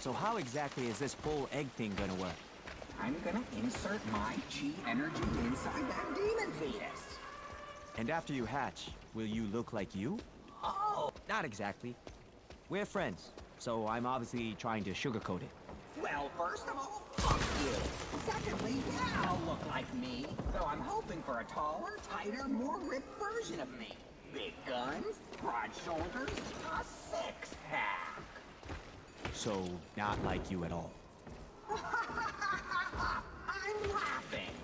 So how exactly is this bull egg thing gonna work? I'm gonna insert my chi energy inside that demon fetus. And after you hatch, will you look like you? Oh! Not exactly. We're friends, so I'm obviously trying to sugarcoat it. Well, first of all, fuck you. Secondly, yeah, I'll look like me. Though I'm hoping for a taller, tighter, more ripped version of me. Big guns, broad shoulders, a six-pack. So, not like you at all. I'm laughing.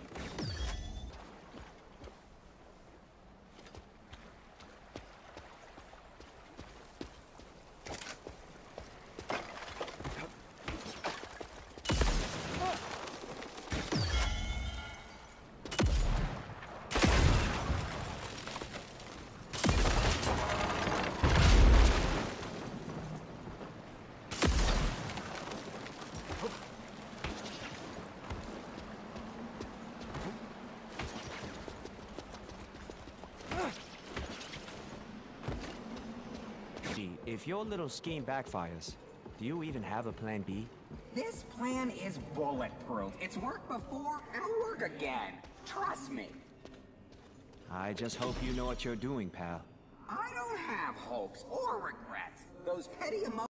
If your little scheme backfires, do you even have a plan B? This plan is bulletproof. It's worked before, and it'll work again. Trust me. I just hope you know what you're doing, pal. I don't have hopes or regrets. Those petty emotions...